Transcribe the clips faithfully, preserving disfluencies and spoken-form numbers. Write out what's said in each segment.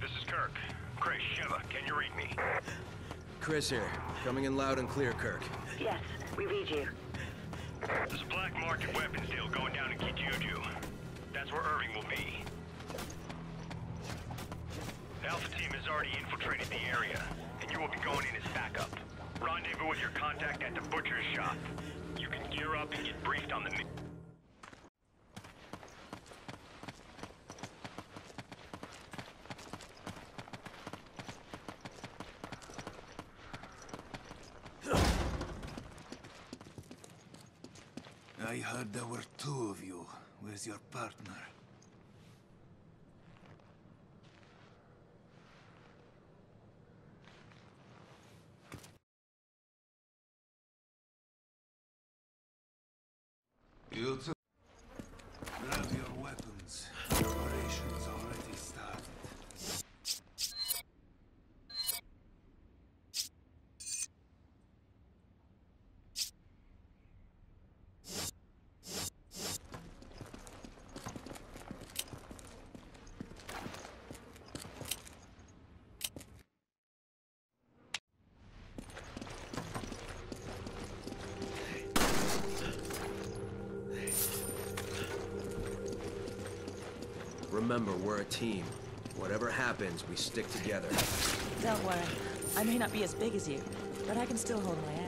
This is Kirk. Chris, Sheva, can you read me? Chris here. Coming in loud and clear, Kirk. Yes, we read you. There's a black market weapons deal going down in Kijuju. That's where Irving will be. The Alpha team has already infiltrated the area, and you will be going in as backup. Rendezvous with your contact at the butcher's shop. You can gear up and get briefed on the... I heard there were two of you. Where's your partner? You too. Grab your weapons. Operations already started. Remember, we're a team. Whatever happens, we stick together. Don't worry. I may not be as big as you, but I can still hold my own.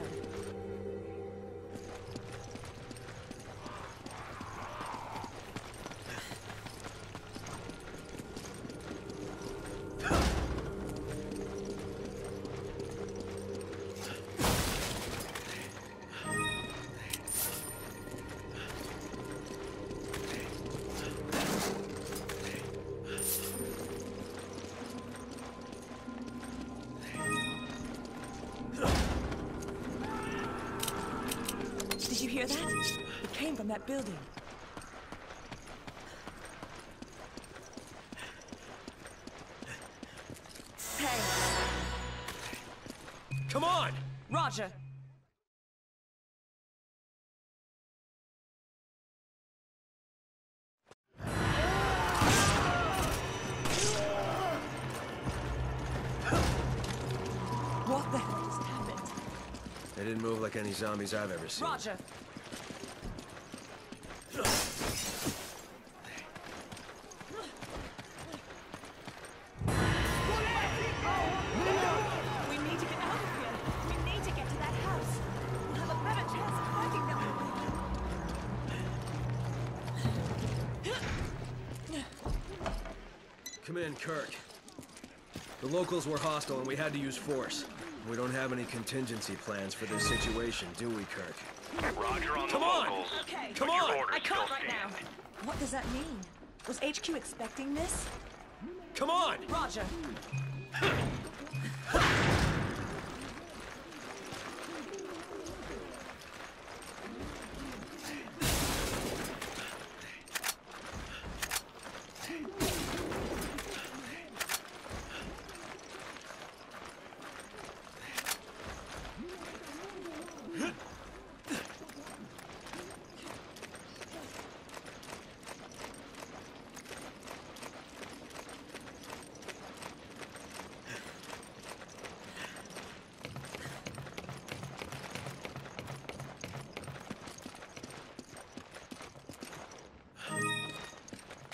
Did you hear that? It came from that building. Hey. Come on! Roger. What the hell just happened? They didn't move like any zombies I've ever seen. Roger! We need to get out of here! We need to get to that house! We'll have a better chance of finding them! Come in, Kirk. The locals were hostile and we had to use force. We don't have any contingency plans for this situation, do we, Kirk? Roger on the locals. Okay. Come on! I can't right now. What does that mean? Was H Q expecting this? Come on! Roger.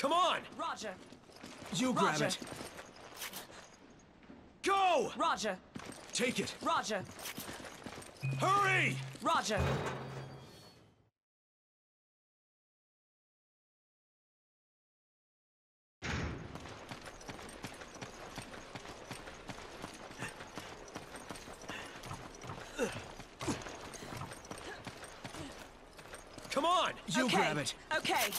Come on! Roger! You grab it! Go! Roger! Take it! Roger! Hurry! Roger! Come on! You okay. Grab it! Okay!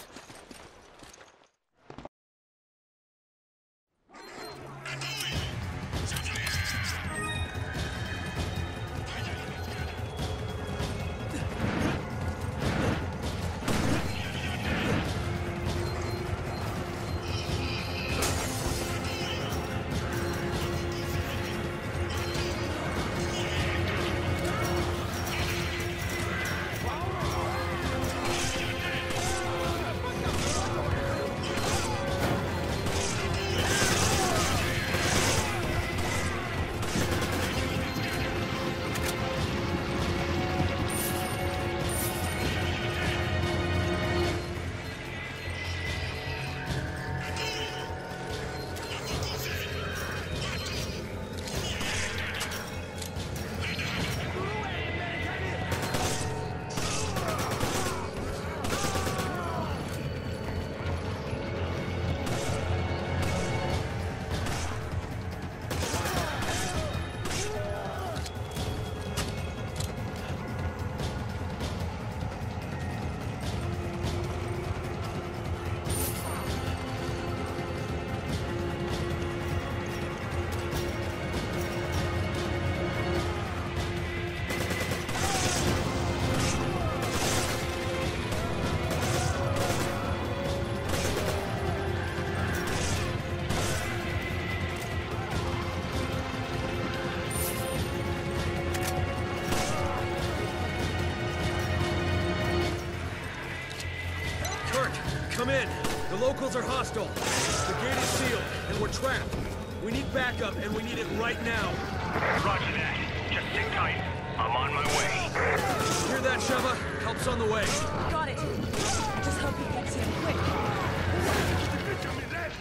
vehicles are hostile. The gate is sealed, and we're trapped. We need backup, and we need it right now. Roger that. Just stick tight. I'm on my way. Hear that, Sheva? Help's on the way. Got it. Just hope he gets in quick. Get to me, Dad.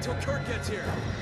Till Kirk gets here.